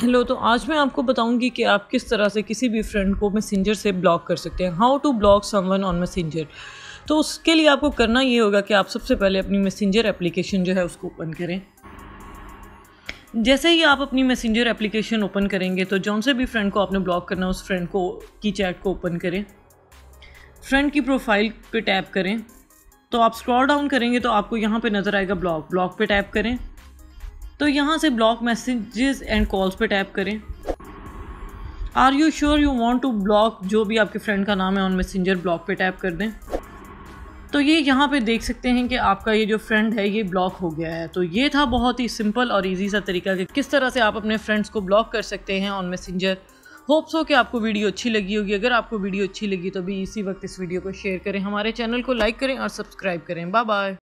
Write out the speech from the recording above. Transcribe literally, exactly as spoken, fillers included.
Hello, तो आज मैं आपको बताऊंगी कि आप किस तरह से किसी भी फ्रेंड को मैसेंजर से ब्लॉक कर सकते हैं। How to block someone on Messenger. तो उसके लिए आपको करना ये होगा कि आप सबसे पहले अपनी मैसेंजर एप्लीकेशन जो है उसको ओपन करें। जैसे ही आप अपनी मैसेंजर एप्लीकेशन ओपन करेंगे तो जौन से भी फ्रेंड को आपने ब्लॉक करना उस फ्रेंड को की चैट को ओपन करें। फ्रेंड की प्रोफाइल पर टैप करें। तो आप स्क्रॉल डाउन करेंगे तो आपको यहाँ पर नज़र आएगा ब्लॉक। ब्लॉक पर टैप करें तो यहाँ से ब्लॉक मैसेजेस एंड कॉल्स पे टैप करें। Are you sure you want to block, जो भी आपके फ्रेंड का नाम है, ऑन मैसेंजर ब्लॉक पे टैप कर दें। तो ये यहाँ पे देख सकते हैं कि आपका ये जो फ्रेंड है ये ब्लॉक हो गया है। तो ये था बहुत ही सिंपल और इजी सा तरीका कि किस तरह से आप अपने फ्रेंड्स को ब्लॉक कर सकते हैं ऑन मैसेंजर। होप्स हो कि आपको वीडियो अच्छी लगी होगी। अगर आपको वीडियो अच्छी लगी तो भी इसी वक्त इस वीडियो को शेयर करें, हमारे चैनल को लाइक करें और सब्सक्राइब करें। Bye bye.